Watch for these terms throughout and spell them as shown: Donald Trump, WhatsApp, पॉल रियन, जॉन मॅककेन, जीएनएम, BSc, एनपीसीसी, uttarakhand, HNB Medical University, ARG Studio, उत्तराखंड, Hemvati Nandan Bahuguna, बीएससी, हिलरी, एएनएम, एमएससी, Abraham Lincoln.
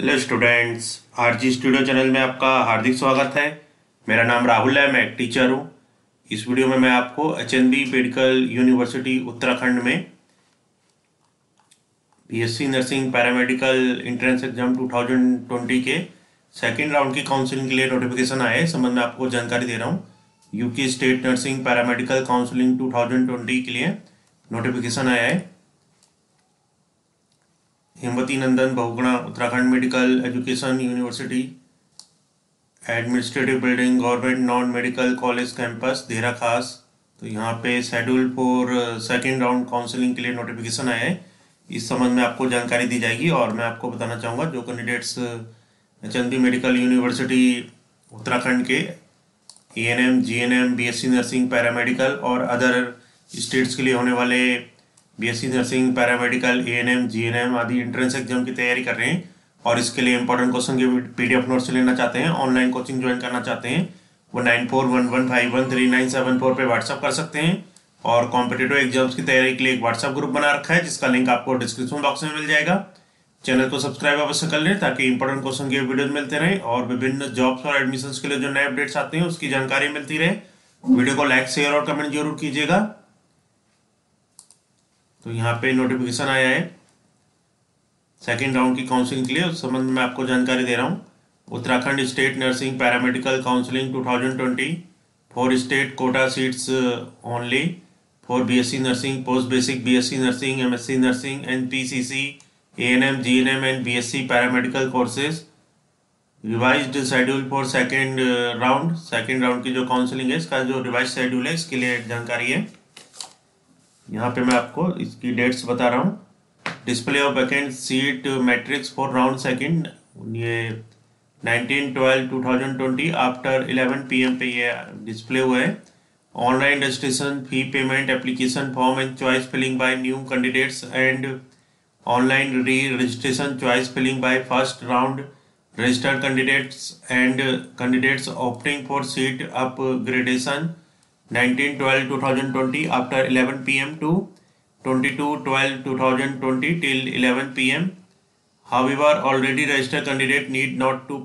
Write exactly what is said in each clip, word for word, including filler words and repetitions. Hello students, RG studio channel में आपका हार्दिक स्वागत है। मेरा नाम राहुल है, मैं एक टीचर हूँ। इस वीडियो में मैं आपको एचएनबी मेडिकल यूनिवर्सिटी उत्तराखंड में बीएससी nursing paramedical entrance exam दो हज़ार बीस के सेकंड राउंड की काउंसलिंग के लिए नोटिफिकेशन आए, इस संबंध में आपको जानकारी दे रहा हूँ। UK state nursing paramedical counselling दो हज़ार बीस के लिए नोटिफिकेशन आया है। Hemvati Nandan Bahuguna उत्तराखंड medical education university administrative building government non medical college campus Dehra खास, तो यहाँ पे schedule for second round counselling के लिए नोटिफिकेशन आया है। इस संबंध में आपको जानकारी दी जाएगी और मैं आपको बताना चाहूँगा जो candidates HNB medical university उत्तराखंड के A N M G N M B S C nursing paramedical और अदर स्टेट्स के लिए होने वाले बीएससी nursing paramedical एएनएम जीएनएम आदि एंट्रेंस एग्जाम की तैयारी कर रहे हैं और इसके लिए इंपॉर्टेंट क्वेश्चन के पीडीएफ नोट्स लेना चाहते हैं, ऑनलाइन कोचिंग ज्वाइन करना चाहते हैं, वो nine four one one five one three nine seven four पे व्हाट्सअप कर सकते हैं। और कॉम्पिटेटिव एग्जाम्स की तैयारी के लिए एक व्हाट्सअप ग्रुप बना रखा है जिसका लिंक आपको डिस्क्रिप्शन बॉक्स में मिल जाएगा। चैनल को सब्सक्राइब अवश्य कर लें ताकि इंपॉर्टेंट क्वेश्चन के वीडियोज मिलते रहे और विभिन्न जॉब्स और एडमिशन के लिए जो नए अपडेट्स आते हैं उसकी जानकारी मिलती रहे। वीडियो को लाइक शेयर और कमेंट जरूर कीजिएगा। तो यहाँ पे नोटिफिकेशन आया है सेकंड राउंड की काउंसलिंग के लिए, उस संबंध में आपको जानकारी दे रहा हूँ। उत्तराखंड state nursing paramedical counselling दो हज़ार बीस for state quota seats only for बीएससी nursing post basic बीएससी nursing एमएससी nursing and PCC एएनएम जीएनएम and बीएससी paramedical courses. Revised schedule for second round, second round की जो counselling है इसका जो revise schedule है इसके लिए जानकारी है। यहाँ पे मैं आपको इसकी डेट्स बता रहा हूँ। Display of vacant seat matrix for round second, ये nineteen twelve two thousand twenty after eleven p m पे ये डिस्प्ले हुआ है। Online registration fee payment application form and choice filling by new candidates and online re registration choice filling by first round registered candidates and candidates opting for seat upgradation nineteen twelve two thousand twenty after eleven p m to twenty-two twelve two thousand twenty till eleven p m However, already registered candidate need not to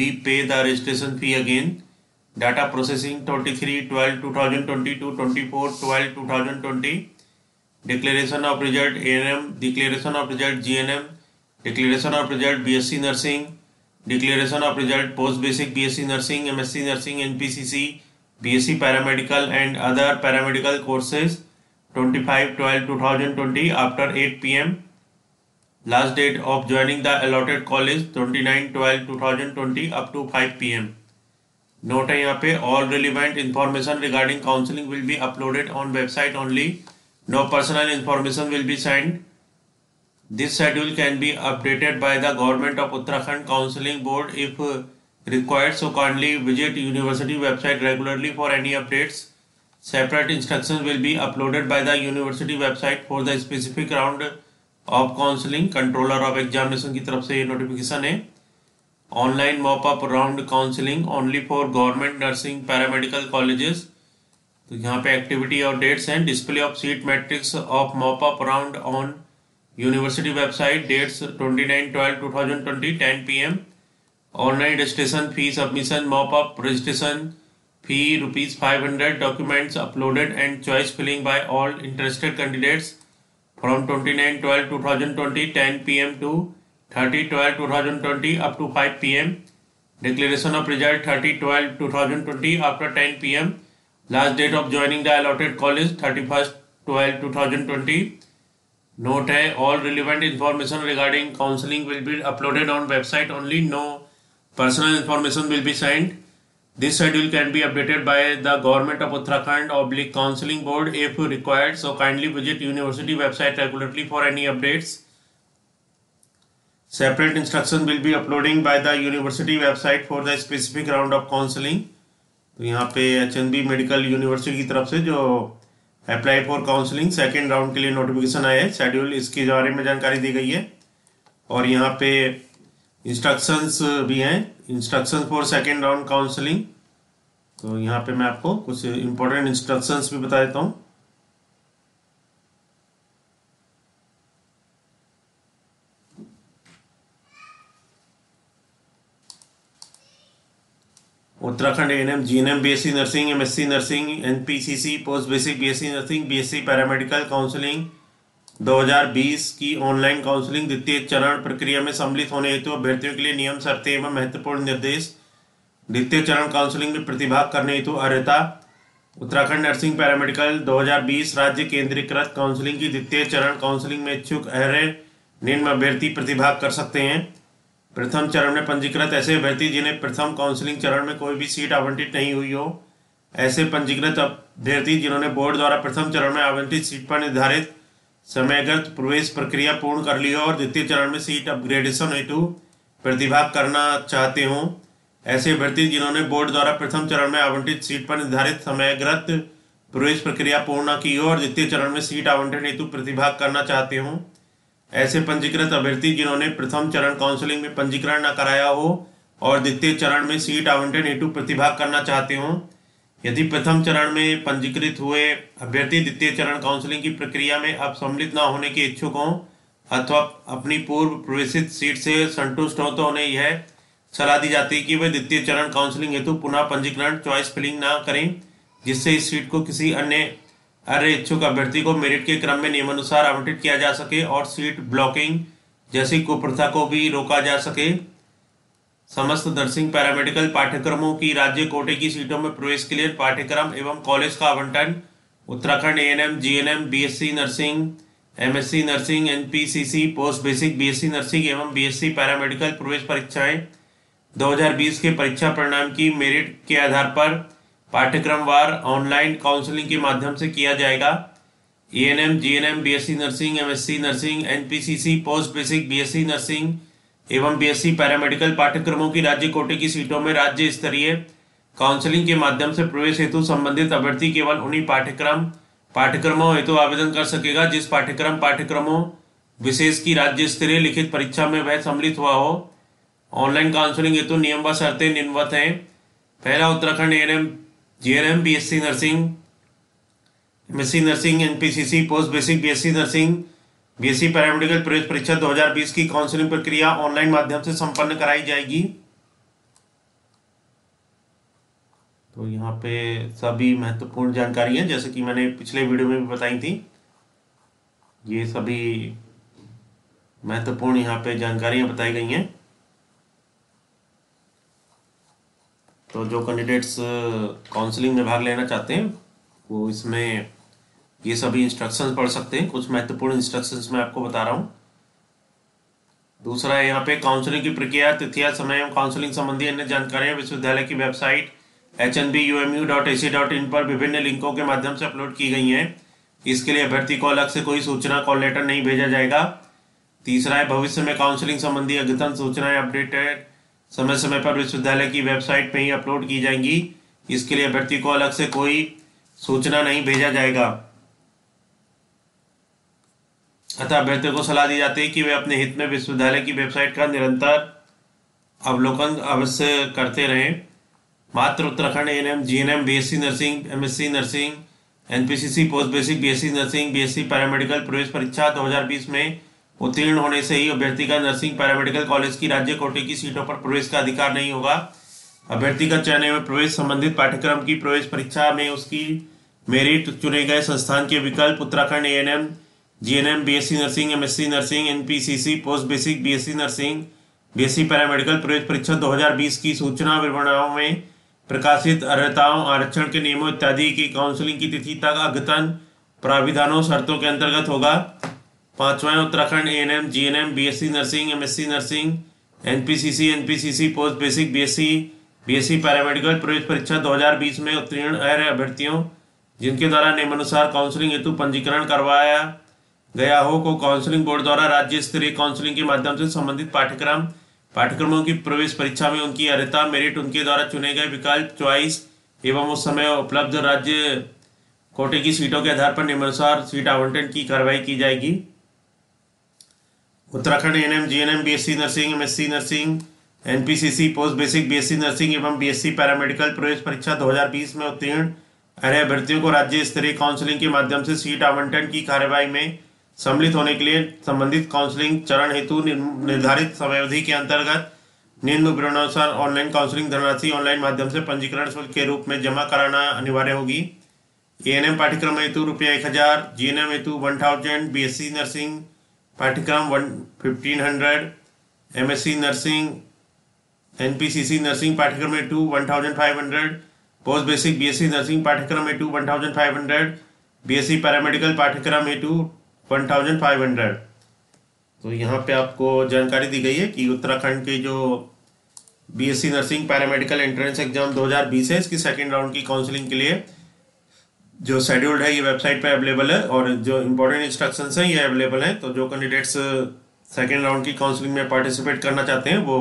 be paid the registration fee again. Data processing twenty-three twelve twenty twenty to twenty-four twelve twenty twenty. Declaration of result A N M, declaration of result G N M, declaration of result B S C nursing, declaration of result post basic B S C nursing, M S C nursing, N P C C. B S C Paramedical and other paramedical courses twenty-five twelve twenty twenty after eight p m Last date of joining the allotted college twenty-nine twelve twenty twenty up to five p m Note है यहाँ पे all relevant information regarding counseling will be uploaded on website only. No personal information will be sent. This schedule can be updated by the Government of Uttarakhand Counseling Board if required, so kindly visit university website regularly for any updates. Separate instructions will be uploaded by the university website for the specific round of counseling. Controller of examination की तरफ से ये notification है। Online mop up round counseling only for government nursing paramedical colleges. तो यहाँ पे activity और dates हैं। Display of seat matrix of mop up round on university website. Dates twenty-nine twelve twenty twenty ten p m online registration fee submission mop up registration fee rupees five hundred, documents uploaded and choice filling by all interested candidates from twenty nine twelve two thousand twenty ten p m to thirty twelve two thousand twenty up to five p m declaration of result thirty twelve two thousand twenty after ten p m last date of joining the allotted college thirty first twelve two thousand twenty. Note है all relevant information regarding counselling will be uploaded on website only, no personal information will be sent. This schedule can be updated by the Government of Uttarakhand oblique Counseling Board if required. So kindly visit university website regularly for any updates. Separate instruction will be uploading by the university website for the specific round of counseling. तो यहाँ पे H N B Medical University की तरफ से जो apply for counseling second round के लिए notification आया है, schedule इसके बारे में जानकारी दी गई है और यहाँ पे इंस्ट्रक्शंस भी हैं, instructions for second round counselling. तो यहाँ पे मैं आपको कुछ इंपॉर्टेंट इंस्ट्रक्शंस भी बता देता हूँ। उत्तराखंड एएनएम जीएनएम बीएससी nursing एमएससी nursing एनपीसीसी post basic बीएससी nursing बीएससी paramedical counselling दो हज़ार बीस की ऑनलाइन काउंसलिंग द्वितीय चरण प्रक्रिया में सम्मिलित होने हेतु अभ्यर्थियों के लिए नियम शर्तें एवं महत्वपूर्ण निर्देश। द्वितीय चरण काउंसलिंग में प्रतिभाग करने हेतु अर्हता। उत्तराखंड नर्सिंग पैरामेडिकल दो हज़ार बीस राज्य केंद्रीकृत काउंसलिंग की द्वितीय चरण काउंसलिंग में इच्छुक अर्ह निम्न अभ्यर्थी प्रतिभाग कर सकते हैं। प्रथम चरण में पंजीकृत ऐसे अभ्यर्थी जिन्हें प्रथम काउंसलिंग चरण में कोई भी सीट आवंटित नहीं हुई हो। ऐसे पंजीकृत अभ्यर्थी जिन्होंने बोर्ड द्वारा प्रथम चरण में आवंटित सीट पर निर्धारित समयगत प्रवेश प्रक्रिया पूर्ण कर ली हो और द्वितीय चरण में सीट अपग्रेडेशन हेतु प्रतिभाग करना चाहते हों। ऐसे अभ्यर्थी जिन्होंने बोर्ड द्वारा प्रथम चरण में आवंटित सीट पर निर्धारित समयगत प्रवेश प्रक्रिया पूर्ण न की हो और द्वितीय चरण में सीट आवंटन हेतु प्रतिभाग करना चाहते हों। ऐसे पंजीकृत अभ्यर्थी जिन्होंने प्रथम चरण काउंसलिंग में पंजीकरण न कराया हो और द्वितीय चरण में सीट आवंटन हेतु प्रतिभाग करना चाहते हों। यदि प्रथम चरण में पंजीकृत हुए अभ्यर्थी द्वितीय चरण काउंसलिंग की प्रक्रिया में अब सम्मिलित न होने के इच्छुक हों अथवा अपनी पूर्व प्रवेशित सीट से संतुष्ट हों तो उन्हें यह सलाह दी जाती है कि वे द्वितीय चरण काउंसलिंग हेतु पुनः पंजीकरण चॉइस फिलिंग ना करें, जिससे इस सीट को किसी अन्य अर्ह इच्छुक अभ्यर्थी को मेरिट के क्रम में नियमानुसार आवंटित किया जा सके और सीट ब्लॉकिंग जैसी कुप्रथा को भी रोका जा सके। समस्त नर्सिंग पैरामेडिकल पाठ्यक्रमों की राज्य कोटे की सीटों में प्रवेश के लिए पाठ्यक्रम एवं कॉलेज का आवंटन उत्तराखंड एएनएम जीएनएम बीएससी nursing एमएससी nursing एनपीसीसी post basic बीएससी nursing एवं बीएससी पैरामेडिकल प्रवेश परीक्षाएं दो हज़ार बीस के परीक्षा परिणाम की मेरिट के आधार पर पाठ्यक्रमवार ऑनलाइन काउंसलिंग के माध्यम से किया जाएगा। एएनएम जीएनएम बीएससी nursing एमएससी nursing एनपीसीसी post basic बीएससी nursing एवं बीएससी पैरामेडिकल पाठ्यक्रमों की राज्य कोटे की सीटों में राज्य स्तरीय काउंसलिंग के माध्यम से प्रवेश हेतु संबंधित अभ्यर्थी केवल उन्हीं पाठ्यक्रम पाठ्यक्रमों हेतु आवेदन कर सकेगा जिस पाठ्यक्रम पाठ्यक्रमों विशेष की राज्य स्तरीय लिखित परीक्षा में वह सम्मिलित हुआ हो। ऑनलाइन काउंसलिंग हेतु नियम व शर्तें निम्नवत हैं। पहला, उत्तराखंड एएनएम जीएनएम बीएससी nursing एमएससी nursing एनपीसीसी post basic बीएससी nursing बीएससी paramedical प्रवेश परीक्षा दो हज़ार बीस की काउंसलिंग प्रक्रिया ऑनलाइन माध्यम से संपन्न कराई जाएगी। तो यहाँ पे सभी महत्वपूर्ण जानकारी है जैसे कि मैंने पिछले वीडियो में भी बताई थी। ये सभी महत्वपूर्ण यहाँ पे जानकारियाँ बताई गई हैं। तो जो कैंडिडेट्स काउंसलिंग में भाग लेना चाहते हैं वो इसमें ये सभी इंस्ट्रक्शंस पढ़ सकते हैं। कुछ महत्वपूर्ण इंस्ट्रक्शंस मैं आपको बता रहा हूँ। दूसरा है यहाँ पे काउंसलिंग की प्रक्रिया तिथियां समय एवं काउंसलिंग संबंधी अन्य जानकारियाँ विश्वविद्यालय की website H N B U M U dot A C dot in पर विभिन्न लिंकों के माध्यम से अपलोड की गई हैं। इसके लिए अभ्यर्थी को अलग से कोई सूचना कॉल लेटर नहीं भेजा जाएगा। तीसरा है भविष्य में काउंसलिंग संबंधी अद्यतन सूचनाएँ अपडेटेड समय समय पर विश्वविद्यालय की वेबसाइट पर ही अपलोड की जाएंगी। इसके लिए अभ्यर्थी को अलग से कोई सूचना नहीं भेजा जाएगा। अतः अभ्यर्थियों को सलाह दी जाती है कि वे अपने हित में विश्वविद्यालय की वेबसाइट का निरंतर अवलोकन अवश्य करते रहें। मात्र उत्तराखंड एएनएम जीएनएम बीएससी nursing एमएससी nursing एनपीसीसी post basic बीएससी nursing बीएससी paramedical प्रवेश परीक्षा दो हज़ार बीस में उत्तीर्ण होने से ही अभ्यर्थी का नर्सिंग पैरामेडिकल कॉलेज की राज्य कोटे की सीटों पर प्रवेश का अधिकार नहीं होगा। अभ्यर्थी का चयन एवं प्रवेश संबंधित पाठ्यक्रम की प्रवेश परीक्षा में उसकी मेरिट चुने गए संस्थान के विकल्प उत्तराखंड एएनएम जीएनएम बीएससी nursing एमएससी nursing एनपीसीसी post basic बीएससी nursing बीएससी paramedical प्रवेश परीक्षा दो हज़ार बीस की सूचना विवरणाओं में प्रकाशित अर्हताओं आरक्षण के नियमों इत्यादि की काउंसलिंग की तिथि तक अद्यतन प्राविधानों शर्तों के अंतर्गत होगा। पांचवां, उत्तराखंड एएनएम जीएनएम बीएससी nursing एमएससी nursing एनपीसीसी एनपीसीसी post basic बीएससी बीएससी paramedical प्रवेश परीक्षा दो हज़ार बीस में उत्तीर्ण अर्ह अभ्यर्थियों जिनके द्वारा नियमानुसार काउंसलिंग हेतु पंजीकरण करवाया गया हो को काउंसलिंग बोर्ड द्वारा राज्य स्तरीय काउंसलिंग के माध्यम से संबंधित पाठ्यक्रम पाठ्यक्रमों की प्रवेश परीक्षा में उनकी अर्हता मेरिट उनके द्वारा चुने गए विकल्प चॉइस एवं उस समय उपलब्ध राज्य कोटे की सीटों के आधार पर निम्नानुसार सीट आवंटन की कार्रवाई की जाएगी। उत्तराखंड एएनएम जीएनएम बीएससी nursing एमएससी nursing एनपीसीसी post basic बीएससी nursing एवं बीएससी पैरामेडिकल प्रवेश परीक्षा दो हज़ार बीस में उत्तीर्ण अर्ह अभ्यर्थियों को राज्य स्तरीय काउंसलिंग के माध्यम से सीट आवंटन की कार्रवाई में सम्मिलित होने के लिए संबंधित काउंसलिंग चरण हेतु निर्धारित समयावधि के अंतर्गत निम्न ऑनलाइन काउंसलिंग धनराशि ऑनलाइन माध्यम से पंजीकरण शुल्क के रूप में जमा कराना अनिवार्य होगी। एएनएम पाठ्यक्रम हेतु रुपया एक हजार, जीएनएम हेतु वन थाउजेंड, बीएससी नर्सिंग पाठ्यक्रम one fifteen hundred, एमएससी nursing एनपीसीसी nursing पाठ्यक्रम हेतु one thousand five hundred, post basic बीएससी nursing पाठ्यक्रम हेतु one thousand five hundred, बीएससी paramedical पाठ्यक्रम हेतु वन थाउजेंड फाइव हंड्रेड। तो यहाँ पे आपको जानकारी दी गई है कि उत्तराखंड के जो बीएससी nursing paramedical entrance exam दो हज़ार बीस है, इसकी सेकेंड राउंड की काउंसलिंग के लिए जो शेड्यूल्ड है ये वेबसाइट पे अवेलेबल है और जो इम्पोर्टेंट इंस्ट्रक्शंस हैं ये अवेलेबल हैं। तो जो कैंडिडेट्स सेकेंड राउंड की काउंसलिंग में पार्टिसिपेट करना चाहते हैं वो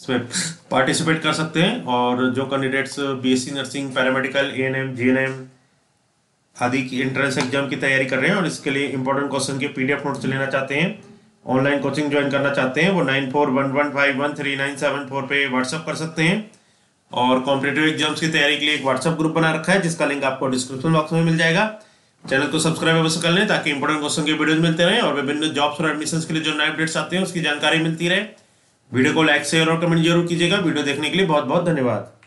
इसमें पार्टिसिपेट कर सकते हैं। और जो candidates बीएससी nursing paramedical एएनएम जीएनएम आदि की एंट्रेंस एग्जाम की तैयारी कर रहे हैं और इसके लिए इंपॉर्टेंट क्वेश्चन के पीडीएफ नोट्स लेना चाहते हैं, ऑनलाइन कोचिंग ज्वाइन करना चाहते हैं, वो nine four one one five one three nine seven four पे व्हाट्सअप कर सकते हैं। और कॉम्पिटेटिव एग्जाम्स की तैयारी के लिए एक व्हाट्सअप ग्रुप बना रखा है जिसका लिंक आपको डिस्क्रिप्शन बॉक्स में मिल जाएगा। चैनल को सब्सक्राइब अवश्य कर लें ताकि इंपॉर्टेंट क्वेश्चन के वीडियोज मिलते रहें और विभिन्न जॉब्स और एडमिशंस के लिए जो नए अपडेट्स आते हैं उसकी जानकारी मिलती रहे। वीडियो को लाइक शेयर और कमेंट जरूर कीजिएगा। वीडियो देखने के लिए बहुत बहुत धन्यवाद।